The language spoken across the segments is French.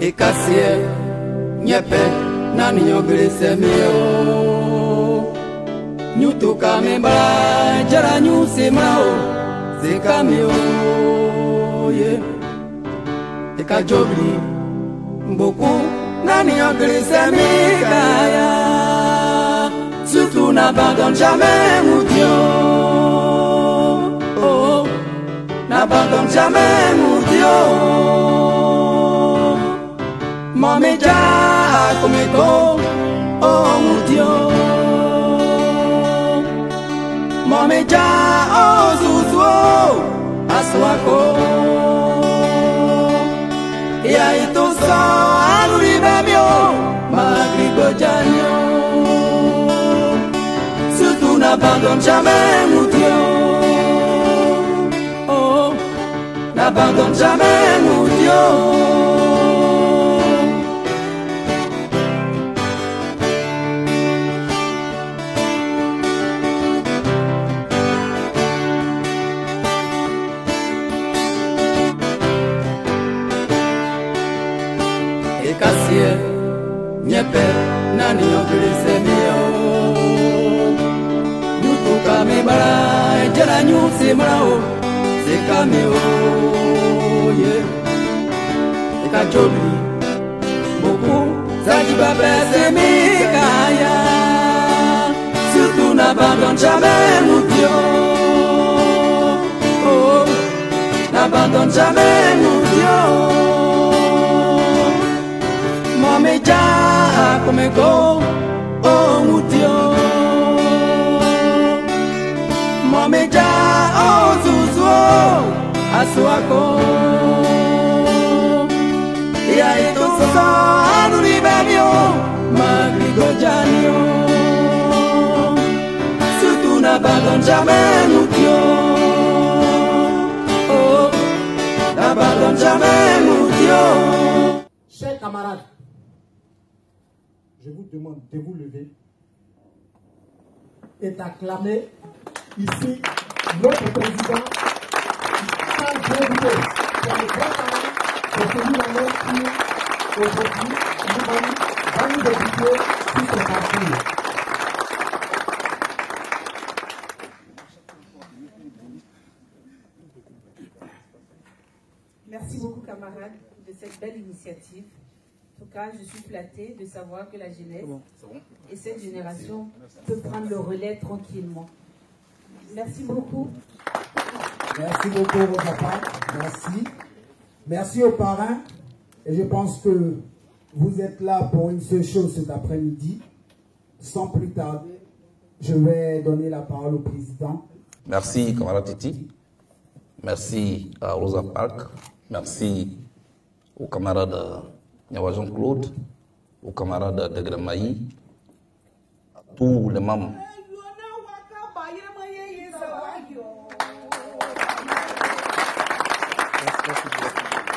Ikasie nyepe na nyogrise meo Nyutu kamemba jara nyuse mao Zekameo Ikajobli mboku na nyogrise mikaya Surtout n'abandonne jamais mon Dieu Oh, n'abandonne jamais mon Dieu Mame ja Coméco, oh mon Dieu. Mame ja oh Zouzou, à Soaco. Et à Itoso, à Loulibamio, Magribodjanio. Surtout n'abandonne jamais mon Dieu. Oh, n'abandonne jamais mon Dieu. Nyepe nani yoglise mio Nutu kame bara jala nyuse mrao Zekame oye Eka jobli Boku Zajiba pese mikaya Surtout n'abandonne jamais mon Dieu Oh N'abandonne jamais mon Dieu Mame ja Coméco, oh mon Dieu Mame ja oh Zouzou, à Soaco Et à Etoso, à Loulibamio, Magribodjanio Surtout n'abandonne jamais mon Dieu Oh, n'abandonne jamais mon Dieu Chers camarades Je vous demande de vous lever et d'acclamer ici notre président, Charles Blé Goudé, qui a le grand talent de celui d'année qui, aujourd'hui, nous va nous dédier sur ce parcours. Merci beaucoup, camarades, de cette belle initiative. En tout cas, je suis flattée de savoir que la jeunesse et cette génération peut prendre le relais tranquillement. Merci beaucoup. Merci beaucoup, Rosa Parque. Merci. Merci aux parrains. Et je pense que vous êtes là pour une seule chose cet après-midi. Sans plus tarder, je vais donner la parole au président. Merci, camarade Titi. Merci à Rosa Parque. Merci aux camarades. Jean-Claude, aux camarades de Degramaï, à tous les membres. Merci. Merci.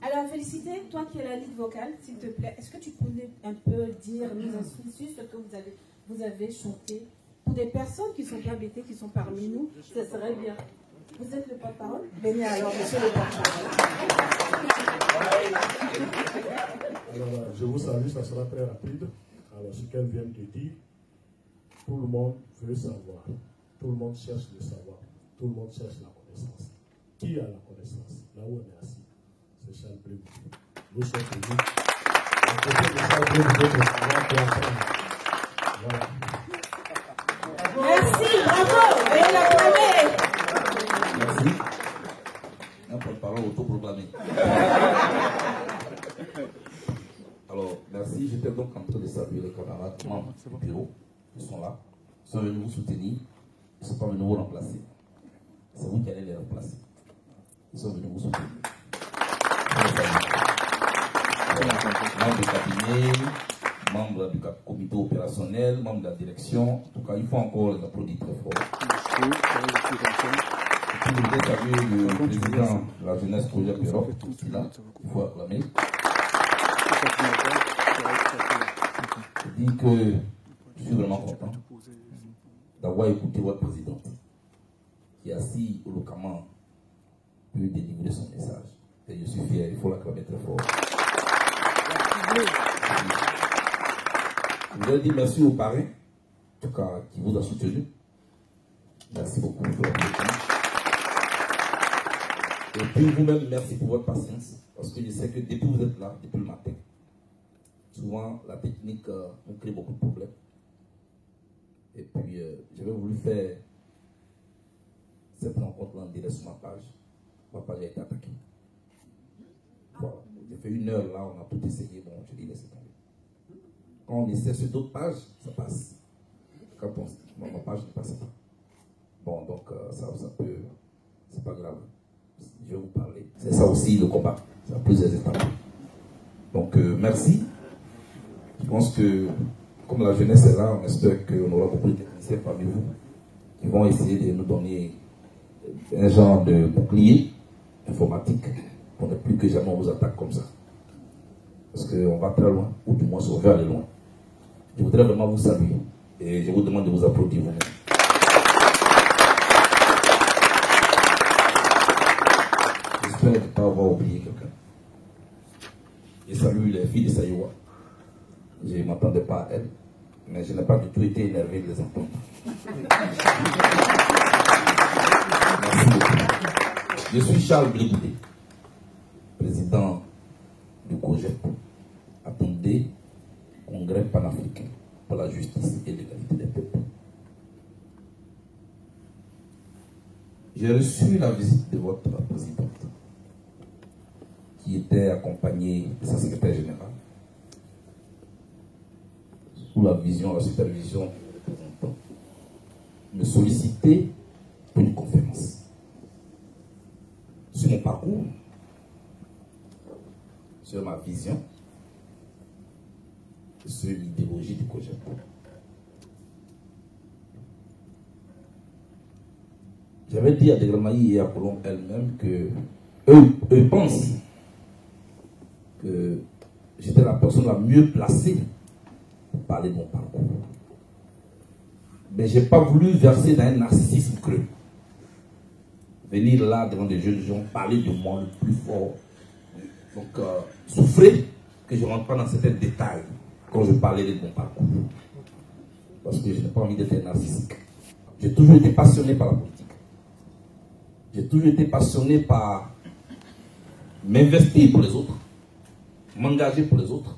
Alors, Félicité, toi qui es la lead vocale, s'il te plaît, est-ce que tu pourrais un peu dire, nous insulte ce que vous avez chanté pour des personnes qui sont pas bêtées, qui sont parmi nous, ça serait bien. Vous êtes le porte-parole? Venez alors, monsieur le porte-parole. Alors, je vous salue, ça sera très rapide. Alors, ce qu'elle vient de dire, tout le monde veut savoir. Tout le monde cherche le savoir. Tout le monde cherche la connaissance. Qui a la connaissance? Là où on est assis, c'est Charles Blé Goudé. Nous sommes venus. À côté de Charles Blé Goudé, le savoir peut apprendre. Voilà. Merci, bravo, veuillez l'acclamer. Merci. Un porte-parole autoproclamé. Alors, merci. J'étais donc en train de saluer les camarades, membres du bureau, qui sont là, qui sont venus vous soutenir, ils ne sont pas venus vous remplacer. C'est vous qui allez les remplacer. Ils sont venus vous soutenir. Membres du cabinet, membres du comité opérationnel, membres de la direction. En tout cas, il faut encore les applaudir très fort. Si vous voulez saluer le président de la jeunesse projet Europe, il faut acclamer. Je dis que je suis vraiment content d'avoir écouté votre présidente qui est assis au locament pour délivrer son message. Et je suis fier, il faut l'acclamer très fort. Je voudrais dire merci aux parrains, en tout cas, qui vous a soutenu. Merci beaucoup pour votre attention. Et puis vous-même, merci pour votre patience, parce que je sais que depuis que vous êtes là, depuis le matin, souvent, la technique nous crée beaucoup de problèmes. Et puis, j'avais voulu faire cette rencontre-là en direct sur ma page a été attaquée. Voilà. J'ai fait 1 heure là, on a tout essayé, bon, je l'ai laissé tomber. Quand on essaie sur d'autres pages, ça passe. Quand on, ma page ne passe pas. Bon, donc, ça peut, c'est pas grave. Je vais vous parler. C'est ça aussi le combat. Ça a plusieurs étapes. Donc, merci. Je pense que, comme la jeunesse est là, on espère qu'on aura beaucoup de techniciens parmi vous qui vont essayer de nous donner un genre de bouclier informatique pour ne plus que jamais on vous attaque comme ça. Parce qu'on va très loin, ou du moins on va aller loin. Je voudrais vraiment vous saluer et je vous demande de vous applaudir vous-même. J'espère ne pas avoir oublié quelqu'un. Je salue les filles de Saïwa. Je ne m'attendais pas à elles, mais je n'ai pas du tout été énervé de les entendre. Merci beaucoup. Je suis Charles Blé Goudé, président du COGEP, attendez Congrès panafricain pour la justice et l'égalité des peuples. J'ai reçu la visite de votre présidente, qui était accompagnée de sa secrétaire générale. La vision, la supervision du représentant, me solliciter pour une conférence sur mon parcours, sur ma vision, et sur l'idéologie du COGEP. J'avais dit à Degramaï et à Poulon elle-même que eux pensent que j'étais la personne la mieux placée parler de mon parcours. Mais je n'ai pas voulu verser dans un narcissisme creux. Venir là devant des jeunes gens, parler de moi le plus fort. Donc, souffrez que je ne rentre pas dans certains détails quand je parlais de mon parcours. Parce que je n'ai pas envie d'être narcissique. J'ai toujours été passionné par la politique. J'ai toujours été passionné par m'investir pour les autres, m'engager pour les autres.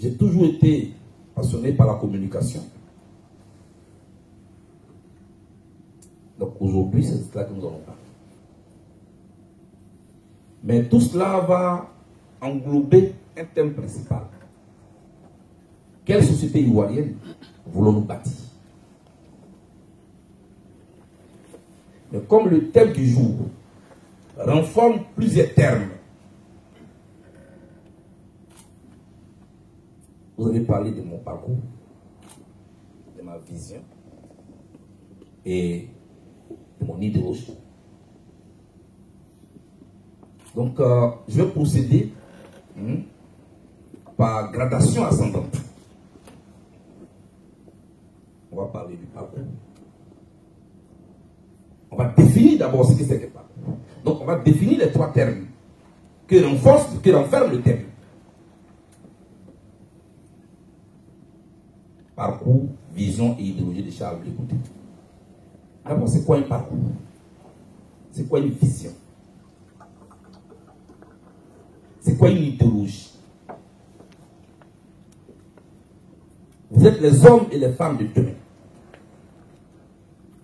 J'ai toujours été passionné par la communication. Donc aujourd'hui, c'est de cela que nous allons parler. Mais tout cela va englober un thème principal. Quelle société ivoirienne voulons-nous bâtir? Mais comme le thème du jour renforme plusieurs termes, vous avez parlé de mon parcours, de ma vision et de mon idéologie. Donc, je vais procéder par gradation ascendante. On va parler du parcours, On va définir d'abord ce que c'est que PAP. Donc on va définir les trois termes que renforce, que renferme le thème. Parcours, vision et idéologie de Charles Blé Goudé. D'abord, c'est quoi un parcours? C'est quoi une vision? C'est quoi une idéologie? Vous êtes les hommes et les femmes de demain.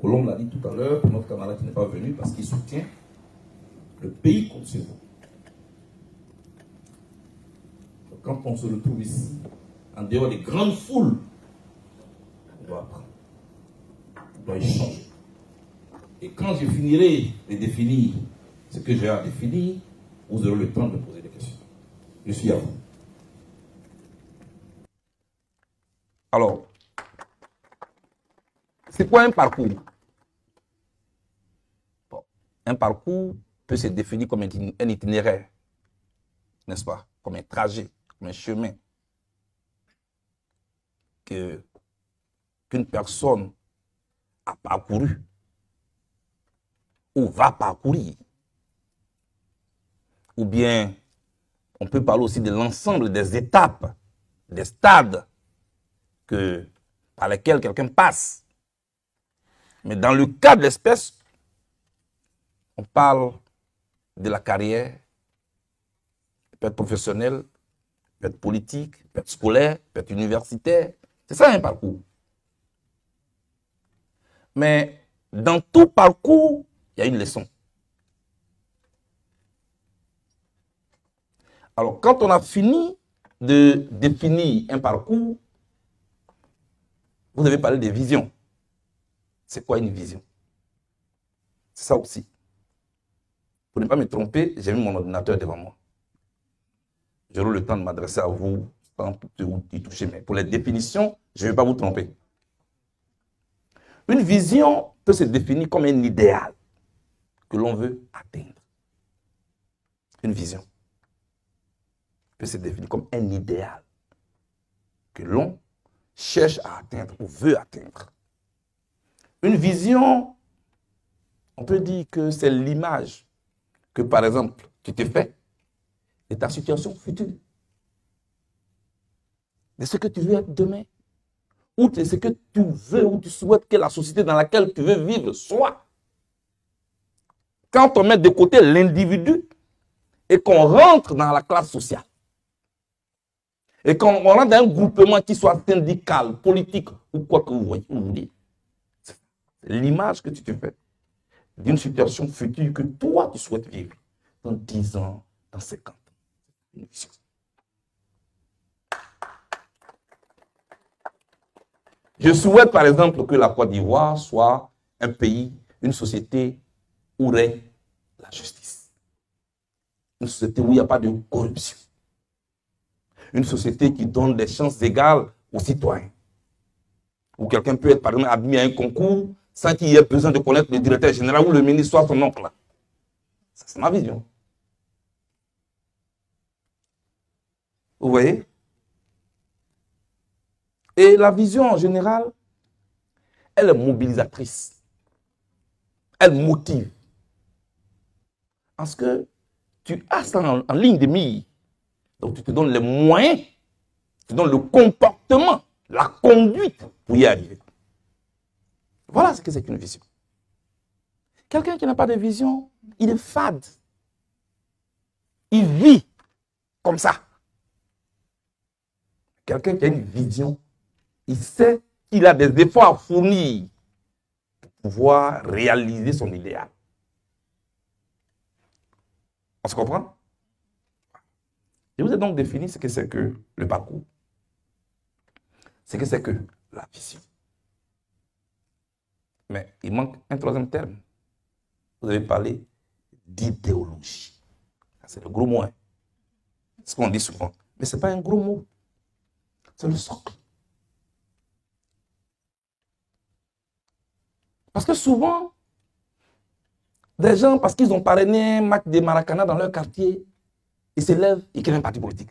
Colombe l'a dit tout à l'heure, pour notre camarade qui n'est pas venu, parce qu'il soutient le pays compte sur vous. Quand on se retrouve ici, en dehors des grandes foules, on doit apprendre, on doit échanger. Et quand je finirai de définir ce que j'ai à définir, vous aurez le temps de poser des questions. Je suis à vous. Alors, c'est quoi un parcours? Bon, un parcours peut se définir comme un itinéraire, n'est-ce pas? Comme un trajet, comme un chemin qu'une personne a parcouru ou va parcourir. Ou bien, on peut parler aussi de l'ensemble des étapes, des stades par lesquels quelqu'un passe. Mais dans le cas de l'espèce, on parle de la carrière, peut être professionnelle, peut être politique, peut être scolaire, peut être universitaire. C'est ça un parcours. Mais dans tout parcours, il y a une leçon. Alors, quand on a fini de définir un parcours, vous devez parler de vision. C'est quoi une vision? C'est ça aussi. Pour ne pas me tromper, j'ai mis mon ordinateur devant moi. J'aurai le temps de m'adresser à vous sans y toucher. Mais pour les définitions, je ne vais pas vous tromper. Une vision peut se définir comme un idéal que l'on veut atteindre. Une vision peut se définir comme un idéal que l'on cherche à atteindre ou veut atteindre. Une vision, on peut dire que c'est l'image que, par exemple, tu te fais de ta situation future, de ce que tu veux être demain, ou de ce que tu veux ou tu souhaites que la société dans laquelle tu veux vivre soit. Quand on met de côté l'individu et qu'on rentre dans la classe sociale, et qu'on rentre dans un groupement qui soit syndical, politique ou quoi que vous voyez, c'est l'image que tu te fais d'une situation future que toi tu souhaites vivre dans 10 ans, dans 50 ans. Une vision. Je souhaite par exemple que la Côte d'Ivoire soit un pays, une société où règne la justice. Une société où il n'y a pas de corruption. Une société qui donne des chances égales aux citoyens. Où quelqu'un peut être par exemple admis à un concours sans qu'il y ait besoin de connaître le directeur général ou le ministre soit son oncle. Ça, c'est ma vision. Vous voyez? Et la vision en général, elle est mobilisatrice. Elle motive. Parce que tu as ça en ligne de mire. Donc, tu te donnes les moyens, tu te donnes le comportement, la conduite pour y arriver. Voilà ce que c'est qu'une vision. Quelqu'un qui n'a pas de vision, il est fade. Il vit comme ça. Quelqu'un qui a une vision, il sait qu'il a des efforts à fournir pour pouvoir réaliser son idéal. On se comprend? Je vous ai donc défini ce que c'est que le parcours, ce que c'est que la vision. Mais il manque un troisième terme. Vous avez parlé d'idéologie. C'est le gros mot, hein. C'est ce qu'on dit souvent. Mais ce n'est pas un gros mot. C'est le socle. Parce que souvent, des gens, parce qu'ils ont parrainé un match de Maracana dans leur quartier, il s'élève, il crée un parti politique.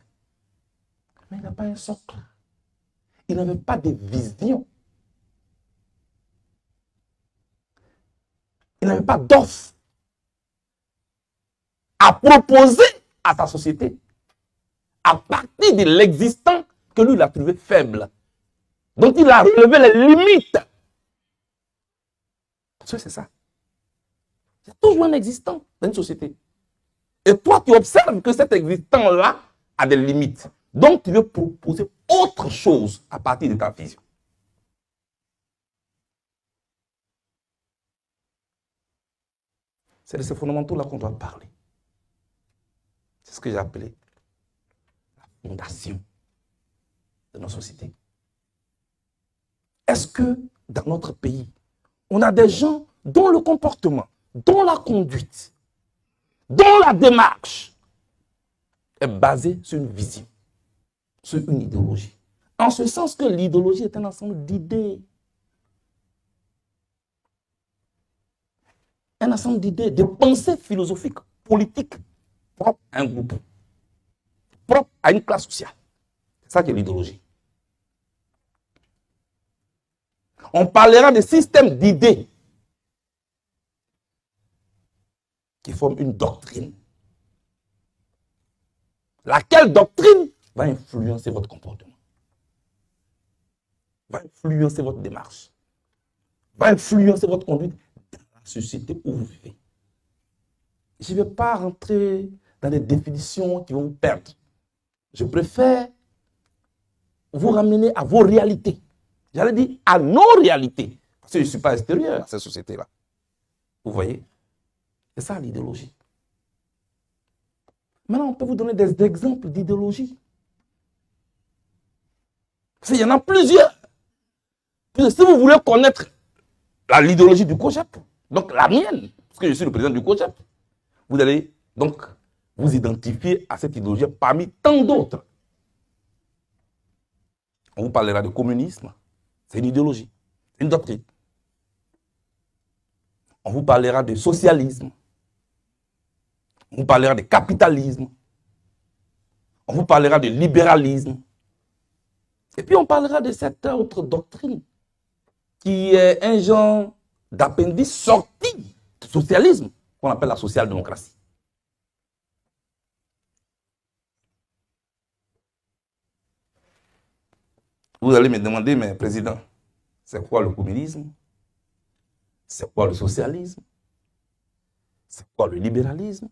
Mais il n'a pas un socle. Il n'avait pas de vision. il n'avait pas d'offre à proposer à sa société à partir de l'existant que lui l'a trouvé faible. Donc il a relevé les limites. C'est ça. C'est toujours un existant dans une société. Et toi, tu observes que cet existant-là a des limites. Donc, tu veux proposer autre chose à partir de ta vision. C'est de ces fondamentaux-là qu'on doit parler. C'est ce que j'ai appelé la fondation de nos sociétés. Est-ce que dans notre pays, on a des gens dont le comportement, dont la conduite, dont la démarche est basée sur une vision, sur une idéologie? En ce sens que l'idéologie est un ensemble d'idées. Un ensemble d'idées, de pensées philosophiques, politiques, propres à un groupe, propres à une classe sociale. C'est ça qui est l'idéologie. On parlera de systèmes d'idées qui forment une doctrine. Laquelle doctrine va influencer votre comportement, va influencer votre démarche, va influencer votre conduite dans la société où vous vivez. Je ne vais pas rentrer dans des définitions qui vont vous perdre. Je préfère vous ramener à vos réalités. J'allais dire à nos réalités. Parce que je ne suis pas extérieur à cette société-là. Vous voyez? C'est ça l'idéologie. Maintenant, on peut vous donner des exemples d'idéologie. Il y en a plusieurs. Si vous voulez connaître l'idéologie du COGEP, donc la mienne, parce que je suis le président du COGEP, vous allez donc vous identifier à cette idéologie parmi tant d'autres. On vous parlera de communisme. C'est une idéologie, une doctrine. On vous parlera de socialisme. On vous parlera de capitalisme. On vous parlera de libéralisme. Et puis on parlera de cette autre doctrine qui est un genre d'appendice sorti du socialisme qu'on appelle la social-démocratie. Vous allez me demander, mais président, c'est quoi le communisme? C'est quoi le socialisme? C'est quoi le libéralisme?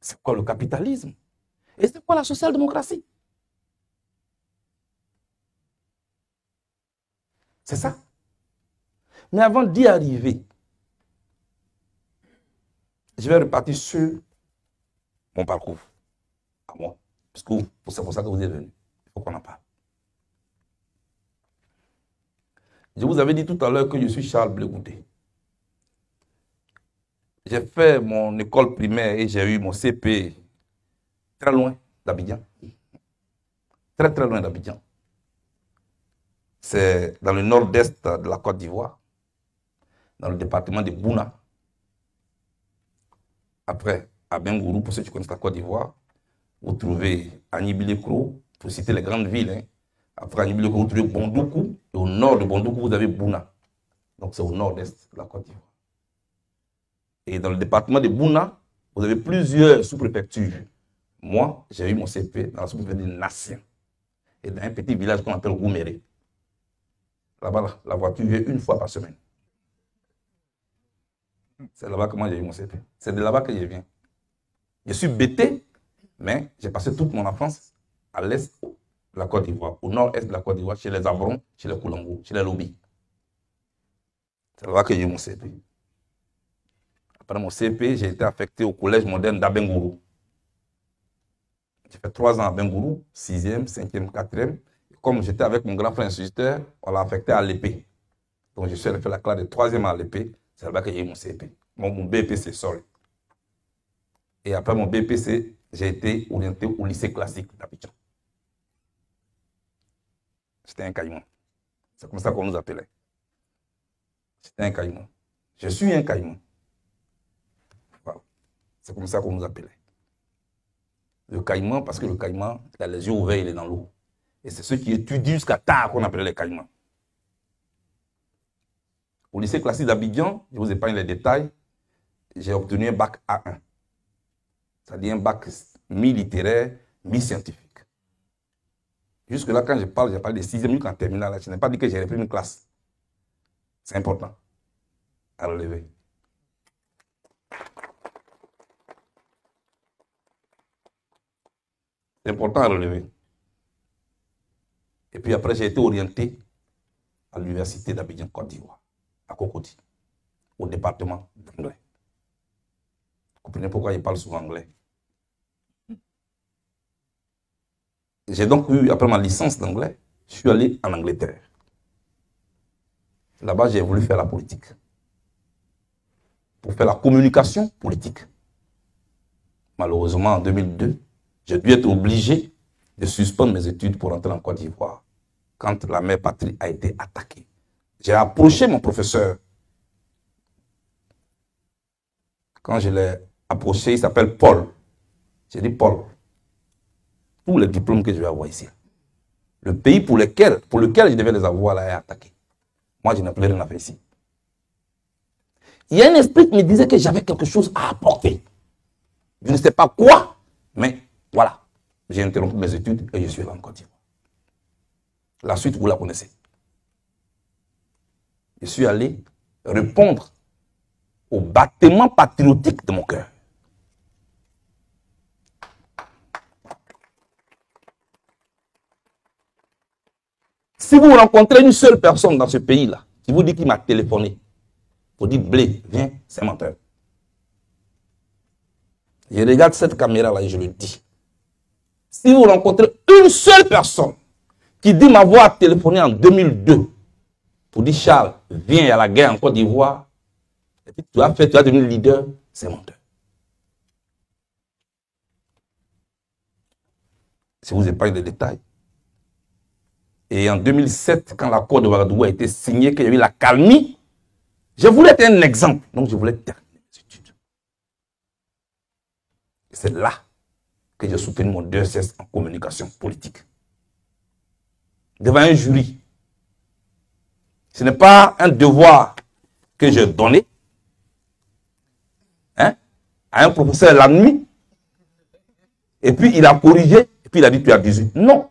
C'est quoi le capitalisme? Et c'est quoi la social-démocratie? C'est ça. Mais avant d'y arriver, je vais repartir sur mon parcours. À moi. Parce que c'est pour ça que vous êtes venus. Il faut qu'on en parle. Je vous avais dit tout à l'heure que je suis Charles Blé Goudé. J'ai fait mon école primaire et j'ai eu mon CP très loin d'Abidjan. Très très loin d'Abidjan. C'est dans le nord-est de la Côte d'Ivoire, dans le département de Bouna. Après, à Abengourou, pour ceux qui connaissent la Côte d'Ivoire, vous trouvez Anibilekro, pour citer les grandes villes, hein. Après Anibilekro, vous trouvez Bondoukou. Et au nord de Bondoukou, vous avez Bouna. Donc c'est au nord-est de la Côte d'Ivoire. Et dans le département de Bouna, vous avez plusieurs sous-préfectures. Moi, j'ai eu mon CP dans la sous-préfecture de Nassin. Et dans un petit village qu'on appelle Gouméré. Là-bas, la voiture vient une fois par semaine. C'est là-bas que moi j'ai eu mon CP. C'est de là-bas que je viens. Je suis bêté, mais j'ai passé toute mon enfance à l'est de la Côte d'Ivoire, au nord-est de la Côte d'Ivoire, chez les Avrons, chez les Koulangos, chez les Lobis. C'est là-bas que j'ai eu mon CP. Après mon CP, j'ai été affecté au collège moderne d'Abengourou. J'ai fait 3 ans à Abengourou, 6e, 5e, 4e. Comme j'étais avec mon grand frère instituteur, on l'a affecté à l'épée. Donc je suis allé faire la classe de 3e à l'épée. C'est là-bas que j'ai eu mon CP. Mon BPC, sorry. Et après mon BPC, j'ai été orienté au lycée classique d'Abidjan. C'était un caïman. C'est comme ça qu'on nous appelait. C'était un caïman. Je suis un caïman. Voilà. C'est comme ça qu'on nous appelait. Le caïman, parce que le caïman, il a les yeux ouverts, il est dans l'eau. Et c'est ceux qui étudient jusqu'à tard qu'on appelait les caïmans. Au lycée classique d'Abidjan, je vous épargne les détails, j'ai obtenu un bac A1. C'est-à-dire un bac mi-littéraire, mi-scientifique. Jusque-là, quand je parle de 6e jusqu'en terminale. Je n'ai pas dit que j'ai repris une classe. C'est important à relever. C'est important à relever. Et puis après, j'ai été orienté à l'université d'Abidjan, Côte d'Ivoire, à Cocotie, au département d'anglais. Vous comprenez pourquoi je parle souvent anglais. J'ai donc eu, après ma licence d'anglais, je suis allé en Angleterre. Là-bas, j'ai voulu faire la politique. Pour faire la communication politique. Malheureusement, en 2002, j'ai dû être obligé de suspendre mes études pour entrer en Côte d'Ivoire quand la mère patrie a été attaquée. J'ai approché mon professeur. Quand je l'ai approché, il s'appelle Paul. J'ai dit, Paul, tous les diplômes que je vais avoir ici, le pays pour lequel je devais les avoir là est attaqué. Moi, je n'ai plus rien à faire ici. Il y a un esprit qui me disait que j'avais quelque chose à apporter. Je ne sais pas quoi, mais voilà. J'ai interrompu mes études et je suis là en Côte d'Ivoire. La suite, vous la connaissez. Je suis allé répondre au battement patriotique de mon cœur. Si vous rencontrez une seule personne dans ce pays-là, qui vous dit qu'il m'a téléphoné, vous dites, Blé, viens, c'est menteur. Je regarde cette caméra-là et je le dis. Si vous rencontrez une seule personne qui dit m'avoir téléphoné en 2002, pour dire, Charles, viens à la guerre en Côte d'Ivoire, et puis tu vas devenir leader, c'est menteur. Si vous épargnez des détails. Et en 2007, quand l'accord de Ouagadougou a été signé, qu'il y a eu la calmie, je voulais être un exemple. Donc, je voulais terminer mes études. Et c'est là que j'ai soutenu mon 2S en communication politique. Devant un jury. Ce n'est pas un devoir que je donnais à un professeur la nuit. Et puis, il a corrigé. Et puis, il a dit, tu as 18. Non.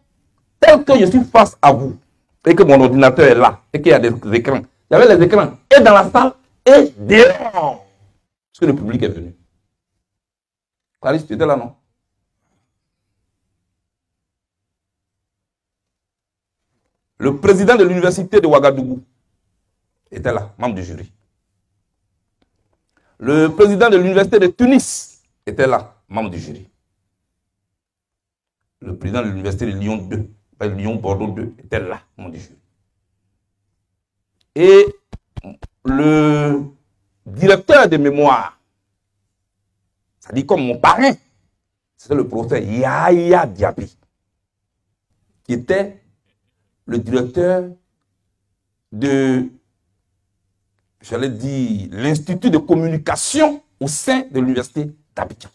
Tel que je suis face à vous, et que mon ordinateur est là, et qu'il y a des écrans. Il y avait les écrans, et dans la salle, et dehors. Parce que le public est venu. Clarisse, tu étais là, non? Le président de l'université de Ouagadougou était là, membre du jury. Le président de l'université de Tunis était là, membre du jury. Le président de l'université de Lyon 2, Lyon-Bordeaux 2, était là, mon Dieu. Et le directeur de mémoire, c'est-à-dire comme mon parrain, c'était le professeur Yahya Diaby, qui était le directeur de, j'allais dire, l'Institut de communication au sein de l'université d'Abidjan.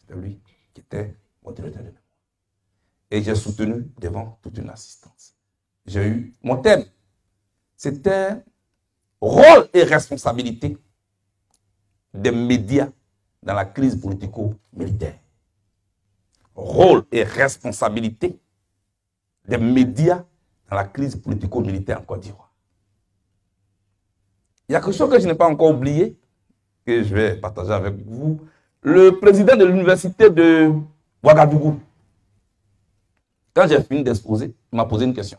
C'était lui qui était mon directeur de mémoire. Et j'ai soutenu devant toute une assistance. J'ai eu mon thème. C'était rôle et responsabilité des médias dans la crise politico-militaire. Rôle et responsabilité des médias dans la crise politico-militaire en Côte d'Ivoire. Il y a quelque chose que je n'ai pas encore oublié, que je vais partager avec vous. Le président de l'université de Ouagadougou, quand j'ai fini d'exposer, il m'a posé une question.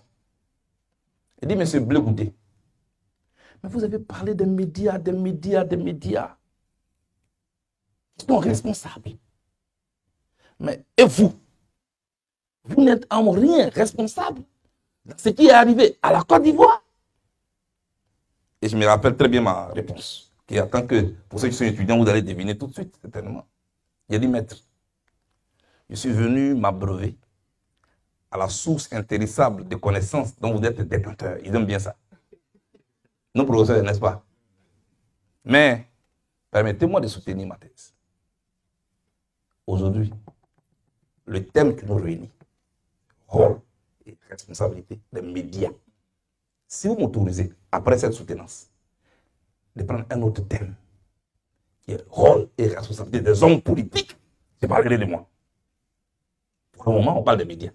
Il dit, Monsieur Blé Goudé, mais vous avez parlé des médias qui sont responsables. Mais et vous n'êtes en rien responsable de ce qui est arrivé à la Côte d'Ivoire. Et je me rappelle très bien ma réponse, qui attend que, pour ceux qui sont étudiants, vous allez deviner tout de suite, certainement. Il a dit, maître, je suis venu m'abreuver à la source intéressable de connaissances dont vous êtes détenteur. Ils aiment bien ça. Nos professeurs, n'est-ce pas? Mais, permettez-moi de soutenir ma thèse. Aujourd'hui, le thème qui nous réunit, rôle et responsabilité des médias Si vous m'autorisez, après cette soutenance, de prendre un autre thème, qui est rôle et responsabilité des hommes politiques, c'est pas agréé de moi. Pour le moment, on parle des médias.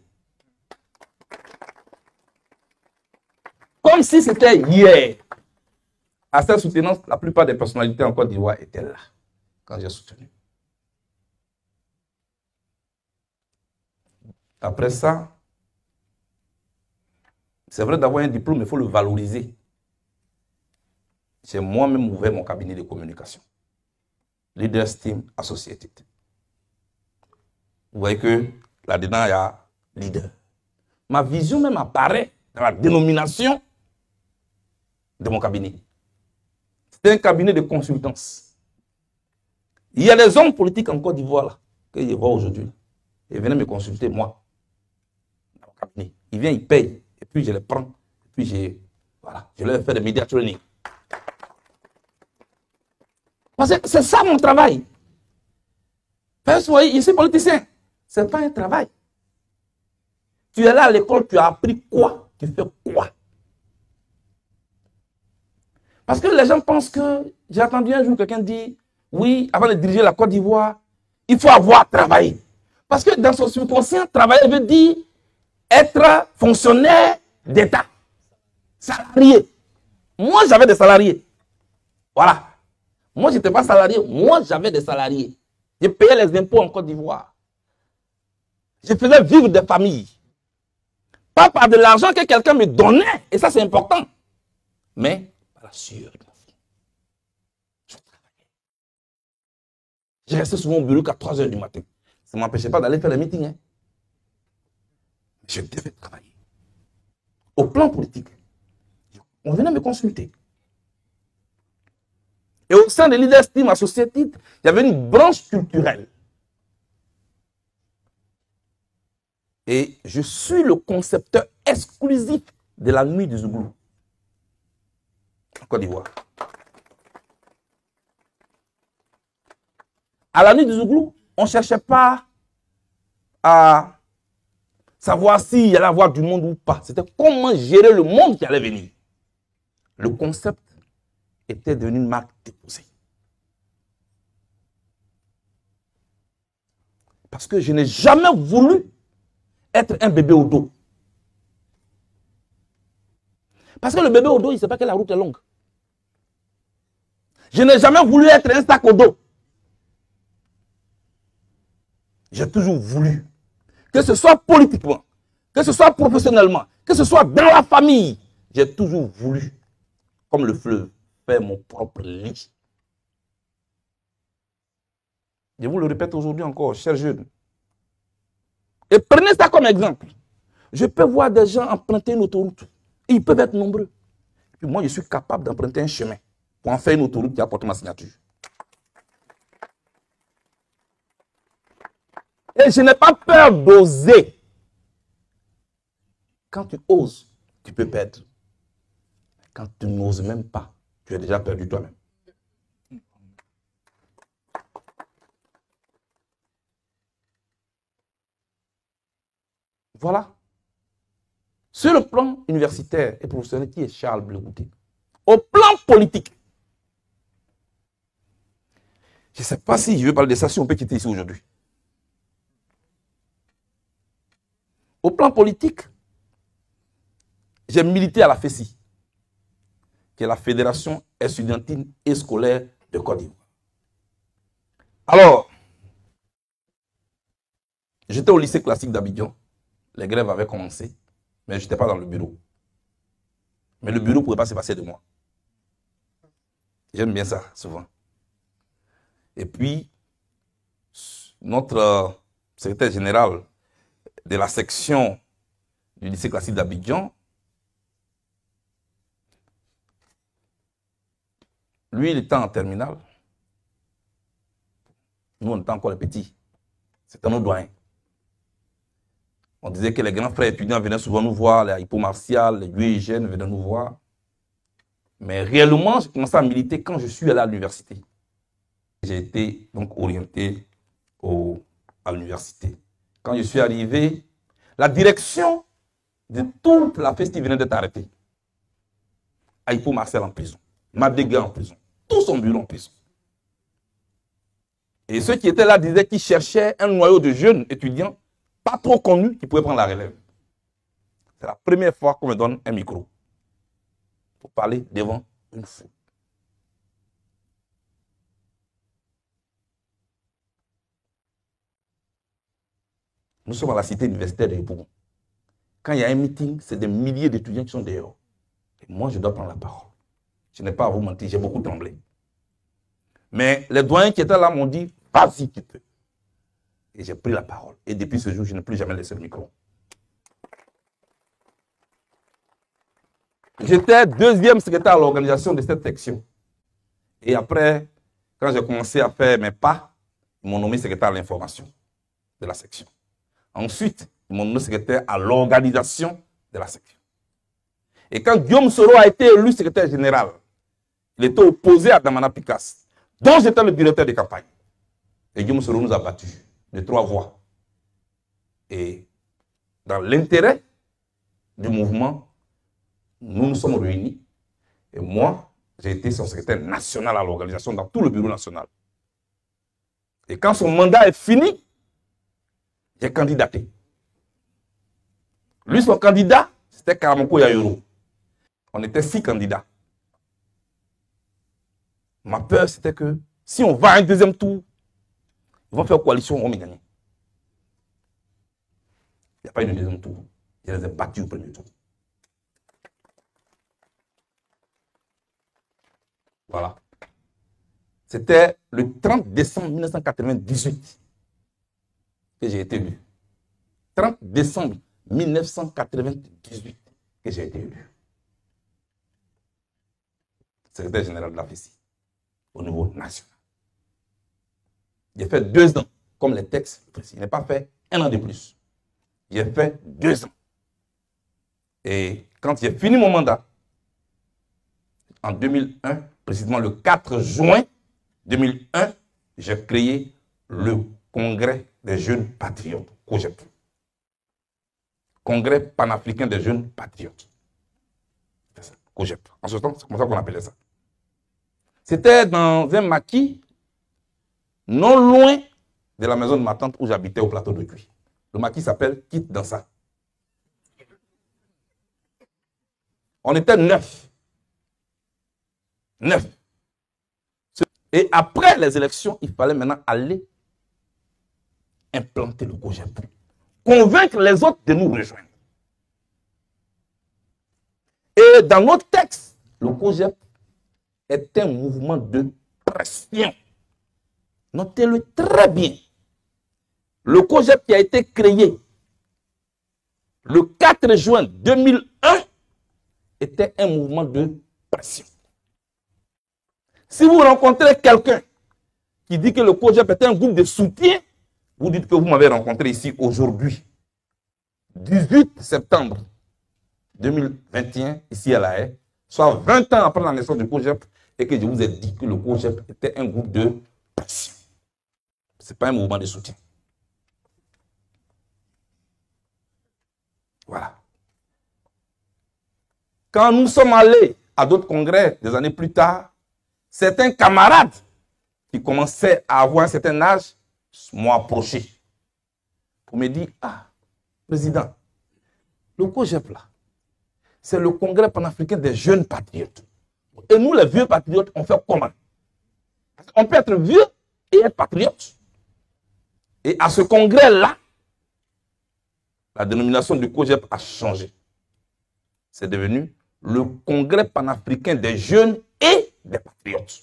Comme si c'était hier. À cette soutenance, la plupart des personnalités en Côte d'Ivoire étaient là, quand j'ai soutenu. Après ça, c'est vrai d'avoir un diplôme, il faut le valoriser. J'ai moi-même ouvert mon cabinet de communication. Leaders Team Associated. Vous voyez que là-dedans, il y a leader. Ma vision même apparaît dans la dénomination de mon cabinet. C'est un cabinet de consultance. Il y a des hommes politiques en Côte d'Ivoire que je vois aujourd'hui. Ils venaient me consulter, moi, dans mon cabinet. Ils viennent, ils payent. Et puis je les prends. Et puis voilà, je leur fais des media training. C'est ça mon travail. Parce que vous voyez, je suis politicien. Ce n'est pas un travail. Tu es là à l'école, tu as appris quoi? Tu fais quoi? Parce que les gens pensent que... J'ai entendu un jour quelqu'un dire, oui, avant de diriger la Côte d'Ivoire, il faut avoir travaillé. Parce que dans son subconscient, travailler veut dire être fonctionnaire d'État. Salarié. Moi, j'avais des salariés. Voilà. Moi, je n'étais pas salarié. Moi, j'avais des salariés. Je payais les impôts en Côte d'Ivoire. Je faisais vivre des familles. Pas par de l'argent que quelqu'un me donnait. Et ça, c'est important. Mais par la sueur de ma vie. Je travaillais. Je restais souvent au bureau qu'à 3 h du matin. Ça ne m'empêchait pas d'aller faire des meetings. Hein. Je devais travailler. Au plan politique, on venait me consulter. Et au sein de Leaders Team Associated, il y avait une branche culturelle. Et je suis le concepteur exclusif de la Nuit du Zouglou. En Côte d'Ivoire. À la Nuit du Zouglou, on ne cherchait pas à savoir s'il y allait avoir du monde ou pas. C'était comment gérer le monde qui allait venir. Le concept était devenu une marque déposée. Parce que je n'ai jamais voulu être un bébé au dos. Parce que le bébé au dos, il ne sait pas que la route est longue. Je n'ai jamais voulu être un sac au dos. J'ai toujours voulu, que ce soit politiquement, que ce soit professionnellement, que ce soit dans la famille, j'ai toujours voulu, comme le fleuve, faire mon propre lit. Je vous le répète aujourd'hui encore, chers jeunes. Et prenez ça comme exemple. Je peux voir des gens emprunter une autoroute. Ils peuvent être nombreux. Et moi, je suis capable d'emprunter un chemin pour en faire une autoroute qui apporte ma signature. Et je n'ai pas peur d'oser. Quand tu oses, tu peux perdre. Quand tu n'oses même pas, tu as déjà perdu toi-même. Voilà. Sur le plan universitaire et professionnel, qui est Charles Blé Goudé. Au plan politique. Je ne sais pas si je veux parler de ça, si on peut quitter ici aujourd'hui. Au plan politique, j'ai milité à la FESCI, qui est la Fédération Estudiantine et Scolaire de Côte d'Ivoire. Alors, j'étais au lycée classique d'Abidjan. Les grèves avaient commencé, mais je n'étais pas dans le bureau. Mais le bureau ne pouvait pas se passer de moi. J'aime bien ça, souvent. Et puis, notre secrétaire général de la section du lycée classique d'Abidjan, lui, il était en terminale. Nous, on était encore les petits. C'était nos doyens. On disait que les grands frères étudiants venaient souvent nous voir, les hippomartiales, les vieux hygiènes venaient nous voir. Mais réellement, j'ai commencé à militer quand je suis allé à l'université. J'ai été donc orienté à l'université. Quand je suis arrivé, la direction de toute la FESCI venait d'être arrêtée. Aïpo Marcel en prison, Mabdega en prison, tout son bureau en prison. Et ceux qui étaient là disaient qu'ils cherchaient un noyau de jeunes étudiants pas trop connus qui pouvaient prendre la relève. C'est la première fois qu'on me donne un micro pour parler devant une foule. Nous sommes à la cité universitaire de Hibourg. Quand il y a un meeting, c'est des milliers d'étudiants qui sont dehors. Et moi, je dois prendre la parole. Je n'ai pas à vous mentir, j'ai beaucoup tremblé. Mais les doyens qui étaient là m'ont dit, vas-y tu peux. Et j'ai pris la parole. Et depuis ce jour, je n'ai plus jamais laissé le micro. J'étais deuxième secrétaire à l'organisation de cette section. Et après, quand j'ai commencé à faire mes pas, ils m'ont nommé secrétaire à l'information de la section. Ensuite, ils m'ont nommé secrétaire à l'organisation de la section. Et quand Guillaume Soro a été élu secrétaire général, il était opposé à Damana Picas, dont j'étais le directeur de campagne. Et Guillaume Soro nous a battus de 3 voix. Et dans l'intérêt du mouvement, nous nous sommes réunis. Et moi, j'ai été son secrétaire national à l'organisation dans tout le bureau national. Et quand son mandat est fini, j'ai candidaté. Lui, son candidat, c'était Karamoko Yayoro. On était 6 candidats. Ma peur, c'était que si on va à un deuxième tour, ils vont faire coalition, on va gagner. Il n'y a pas eu de deuxième tour. Je les ai battus au premier tour. Voilà. C'était le 30 décembre 1998. Que j'ai été élu. 30 décembre 1998 que j'ai été élu. Secrétaire général de la FESCI au niveau national. J'ai fait 2 ans, comme les textes précis. Je n'ai pas fait 1 an de plus. J'ai fait 2 ans. Et quand j'ai fini mon mandat, en 2001, précisément le 4 juin 2001, j'ai créé le Congrès des jeunes patriotes, COJEP. Congrès panafricain des jeunes patriotes. C'est ça, COJEP. En ce temps, c'est comme ça qu'on appelait ça. C'était dans un maquis, non loin de la maison de ma tante où j'habitais au plateau de Cuy. Le maquis s'appelle Quitte dans ça. On était 9. 9. Et après les élections, il fallait maintenant aller implanter le COJEP, convaincre les autres de nous rejoindre. Et dans notre texte, le COJEP est un mouvement de pression. Notez-le très bien. Le COJEP qui a été créé le 4 juin 2001 était un mouvement de pression. Si vous rencontrez quelqu'un qui dit que le COJEP est un groupe de soutien, vous dites que vous m'avez rencontré ici aujourd'hui, 18 septembre 2021, ici à La Haye, soit 20 ans après la naissance du COJEP, et que je vous ai dit que le COJEP était un groupe de pression. Ce n'est pas un mouvement de soutien. Voilà. Quand nous sommes allés à d'autres congrès des années plus tard, certains camarades qui commençaient à avoir un certain âge m'ont approché pour me dire, ah, président, le COJEP là, c'est le Congrès panafricain des jeunes patriotes. Et nous, les vieux patriotes, on fait comment? On peut être vieux et être patriote. Et à ce congrès-là, la dénomination du COJEP a changé. C'est devenu le Congrès panafricain des jeunes et des patriotes.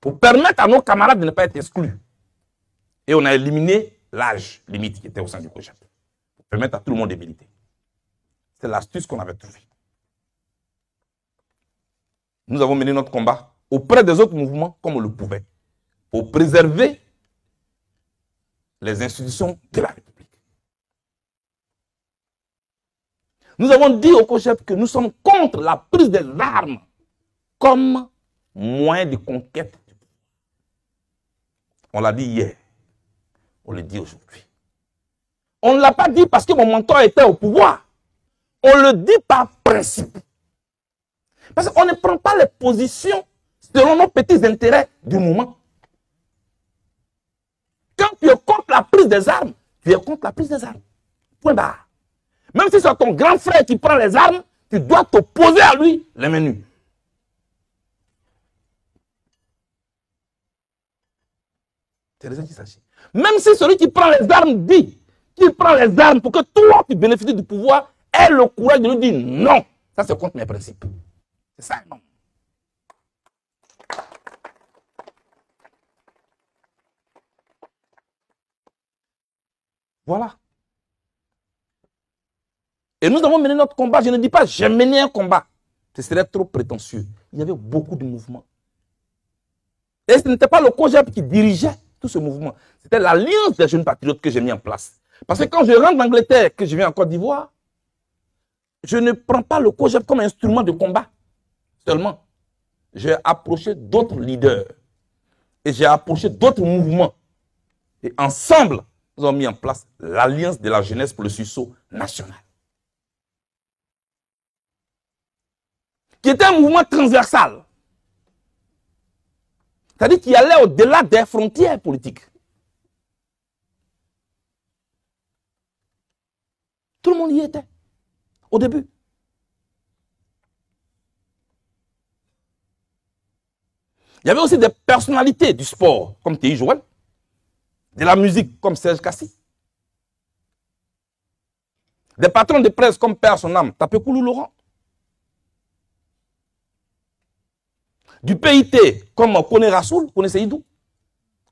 Pour permettre à nos camarades de ne pas être exclus. Et on a éliminé l'âge limite qui était au sein du COJEP. Pour permettre à tout le monde de militer. C'est l'astuce qu'on avait trouvée. Nous avons mené notre combat auprès des autres mouvements comme on le pouvait. Pour préserver les institutions de la République. Nous avons dit au COJEP que nous sommes contre la prise des armes comme moyen de conquête. On l'a dit hier. On le dit aujourd'hui. On ne l'a pas dit parce que mon mentor était au pouvoir. On le dit par principe. Parce qu'on ne prend pas les positions selon nos petits intérêts du moment. Quand tu es contre la prise des armes, tu es contre la prise des armes. Point barre. Même si c'est ton grand frère qui prend les armes, tu dois t'opposer à lui les menus. C'est de ça qu'il s'agit. Même si celui qui prend les armes dit qu'il prend les armes pour que toi qui bénéficie du pouvoir ait le courage de lui dire non. Ça, c'est contre mes principes. C'est ça, non. Voilà. Et nous avons mené notre combat. Je ne dis pas, j'ai mené un combat. Ce serait trop prétentieux. Il y avait beaucoup de mouvements. Et ce n'était pas le COJEP qui dirigeait tout ce mouvement. C'était l'alliance des jeunes patriotes que j'ai mis en place. Parce que quand je rentre d'Angleterre, que je viens en Côte d'Ivoire, je ne prends pas le COJEP comme instrument de combat seulement. J'ai approché d'autres leaders. Et j'ai approché d'autres mouvements. Et ensemble, nous avons mis en place l'Alliance de la jeunesse pour le sursaut national. Qui était un mouvement transversal. C'est-à-dire qu'il allait au-delà des frontières politiques. Tout le monde y était, au début. Il y avait aussi des personnalités du sport, comme Théi Joël, de la musique, comme Serge Cassi, des patrons de presse, comme Père Sonam, Tape Koulou Laurent, du PIT, comme Kone Rassoul, Kone Seydou,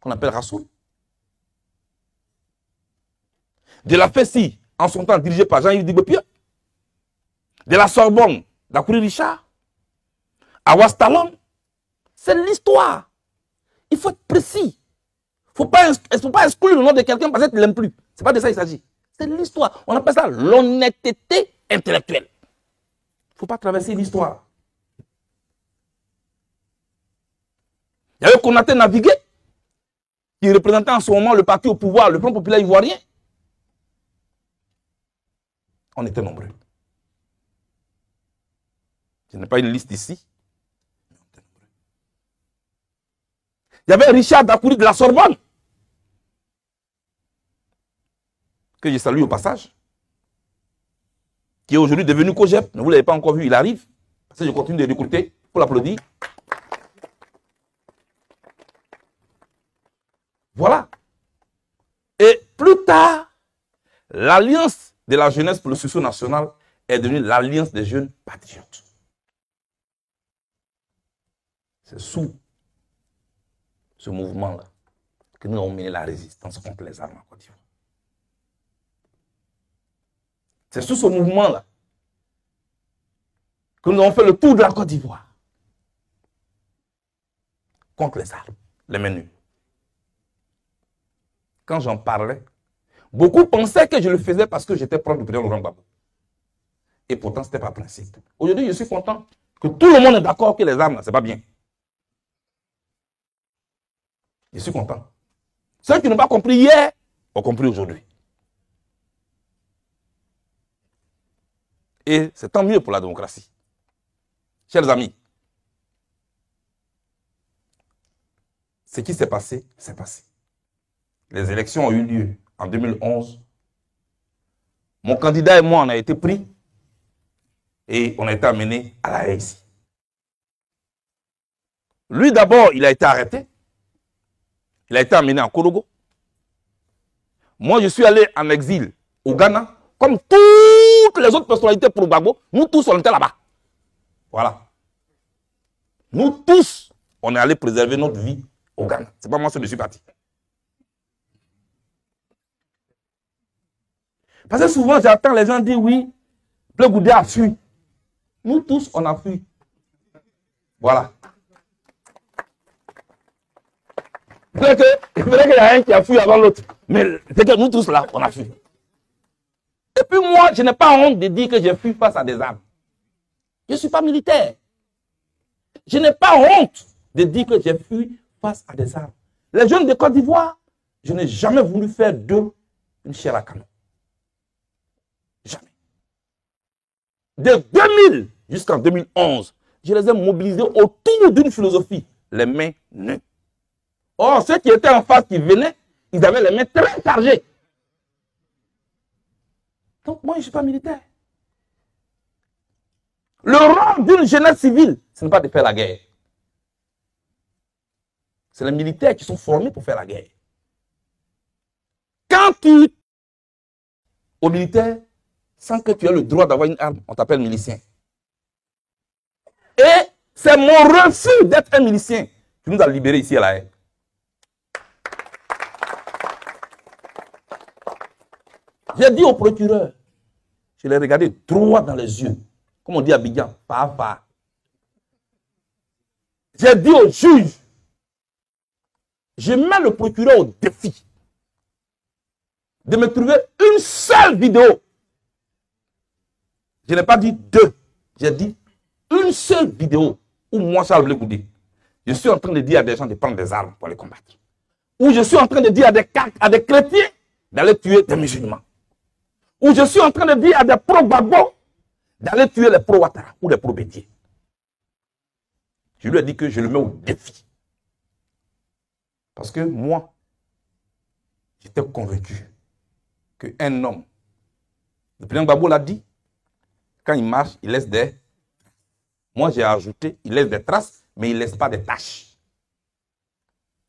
qu'on appelle Rassoul. De la FESCI, en son temps dirigée par Jean-Yves Digbepieux. De la Sorbonne, d'Akouri Richard, à Ouastalon. C'est l'histoire. Il faut être précis. Il ne faut pas exclure le nom de quelqu'un parce qu'il ne l'aime plus. Ce n'est pas de ça qu'il s'agit. C'est l'histoire. On appelle ça l'honnêteté intellectuelle. Il ne faut pas traverser l'histoire. Il y avait Konaté Navigué, qui représentait en ce moment le parti au pouvoir, le Front populaire ivoirien. On était nombreux. Je n'ai pas une liste ici. Il y avait Richard Dakouri de la Sorbonne, que je salue au passage, qui est aujourd'hui devenu COJEP. Ne vous l'avez pas encore vu, il arrive. Parce que je continue de recruter. Il faut l'applaudir. Voilà. Et plus tard, l'Alliance de la jeunesse pour le sursaut national est devenue l'Alliance des jeunes patriotes. C'est sous ce mouvement-là que nous avons mené la résistance contre les armes en Côte d'Ivoire. C'est sous ce mouvement-là que nous avons fait le tour de la Côte d'Ivoire contre les armes, les menus. Quand j'en parlais, beaucoup pensaient que je le faisais parce que j'étais proche du président Laurent Gbagbo. Et pourtant, ce n'était pas principe. Aujourd'hui, je suis content que tout le monde est d'accord que les armes, ce n'est pas bien. Je suis content. Ceux qui n'ont pas compris hier, ont compris aujourd'hui. Et c'est tant mieux pour la démocratie. Chers amis, ce qui s'est passé, c'est passé. Les élections ont eu lieu en 2011. Mon candidat et moi, on a été pris et on a été amené à la haie ici. Lui, d'abord, il a été arrêté. Il a été amené en Koulangos. Moi, je suis allé en exil au Ghana, comme toutes les autres personnalités pour Gbagbo. Nous tous, on était là-bas. Voilà. Nous tous, on est allé préserver notre vie au Ghana. C'est pas moi seul, je suis parti. Parce que souvent, j'entends les gens dire, oui, Blé Goudé a fui. Nous tous, on a fui. Voilà. C'est vrai qu'il y a un qui a fui avant l'autre. Mais c'est que nous tous, là, on a fui. Et puis moi, je n'ai pas honte de dire que j'ai fui face à des armes. Je ne suis pas militaire. Je n'ai pas honte de dire que j'ai fui face à des armes. Les jeunes de Côte d'Ivoire, je n'ai jamais voulu faire d'eux une chair à canon. Jamais. De 2000 jusqu'en 2011, je les ai mobilisés autour d'une philosophie, les mains nues. Or, ceux qui étaient en face, qui venaient, ils avaient les mains très chargées. Donc, moi, je ne suis pas militaire. Le rôle d'une jeunesse civile, ce n'est pas de faire la guerre. C'est les militaires qui sont formés pour faire la guerre. Quand tu aux militaires, sans que tu aies le droit d'avoir une arme, on t'appelle milicien. Et c'est mon refus d'être un milicien qui nous a libérés ici à la haine. J'ai dit au procureur, je l'ai regardé droit dans les yeux, comme on dit à Abidjan, papa. J'ai dit au juge, je mets le procureur au défi de me trouver une seule vidéo. Je n'ai pas dit deux, j'ai dit une seule vidéo où moi, Charles Blé Goudé, je suis en train de dire à des gens de prendre des armes pour les combattre. Où je suis en train de dire à des chrétiens d'aller tuer des musulmans. Où je suis en train de dire à des pro-Gbagbo d'aller tuer les pro-Ouattara ou les pro-Bédié. Je lui ai dit que je le mets au défi. Parce que moi, j'étais convaincu qu'un homme, le président Gbagbo l'a dit, quand il marche, il laisse des... Moi, j'ai ajouté, il laisse des traces, mais il ne laisse pas des taches.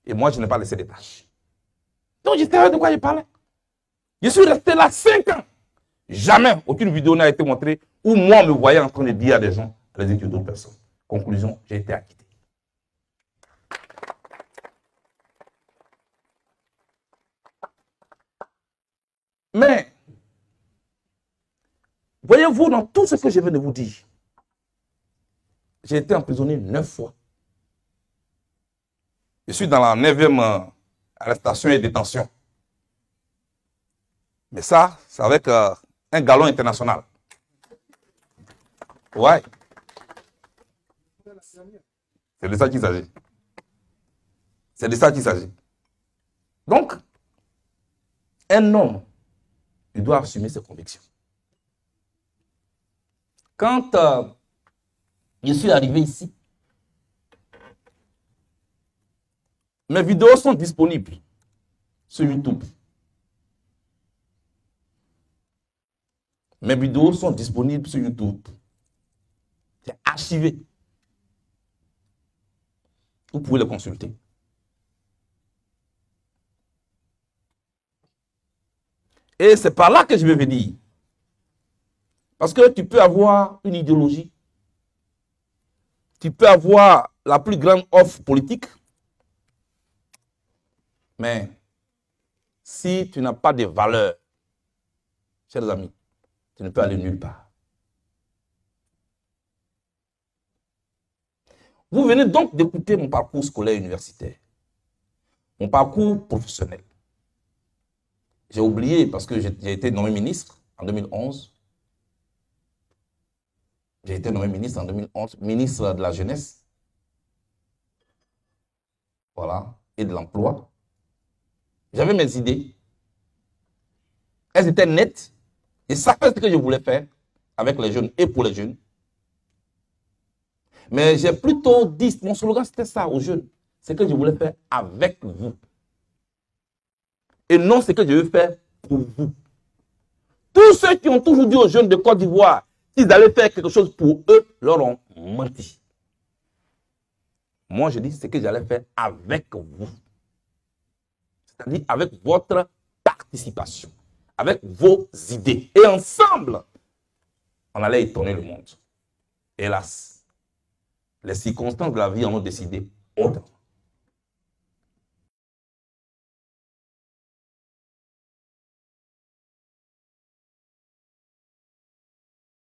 Et moi, je n'ai pas laissé des taches. Donc, je savais de quoi je parlais. Je suis resté là 5 ans. Jamais aucune vidéo n'a été montrée où moi, on me voyait en train de dire à des gens, allez-y, tuer d'autres personnes. Conclusion, j'ai été acquitté. Mais, voyez-vous, dans tout ce que je viens de vous dire, j'ai été emprisonné 9 fois. Je suis dans la 9e arrestation et détention. Mais ça, c'est avec un galon international. Ouais. C'est de ça qu'il s'agit. C'est de ça qu'il s'agit. Donc, un homme, il doit assumer ses convictions. Quand je suis arrivé ici, mes vidéos sont disponibles sur YouTube. Mes vidéos sont disponibles sur YouTube. C'est archivé. Vous pouvez les consulter. Et c'est par là que je vais venir. Parce que tu peux avoir une idéologie. Tu peux avoir la plus grande offre politique. Mais si tu n'as pas de valeurs, chers amis, tu ne peux aller nulle part. Vous venez donc d'écouter mon parcours scolaire universitaire. Mon parcours professionnel. J'ai oublié parce que j'ai été nommé ministre en 2011. J'ai été nommé ministre en 2011, ministre de la Jeunesse, voilà, et de l'Emploi. J'avais mes idées. Elles étaient nettes. Et ça fait ce que je voulais faire avec les jeunes et pour les jeunes. Mais j'ai plutôt dit, mon slogan c'était ça aux jeunes. C'est que je voulais faire avec vous. Et non, c'est que je veux faire pour vous. Tous ceux qui ont toujours dit aux jeunes de Côte d'Ivoire s'ils allaient faire quelque chose pour eux, leur ont menti. Moi, je dis ce que j'allais faire avec vous. C'est-à-dire avec votre participation, avec vos idées. Et ensemble, on allait étonner le monde. Hélas, les circonstances de la vie en ont décidé autant.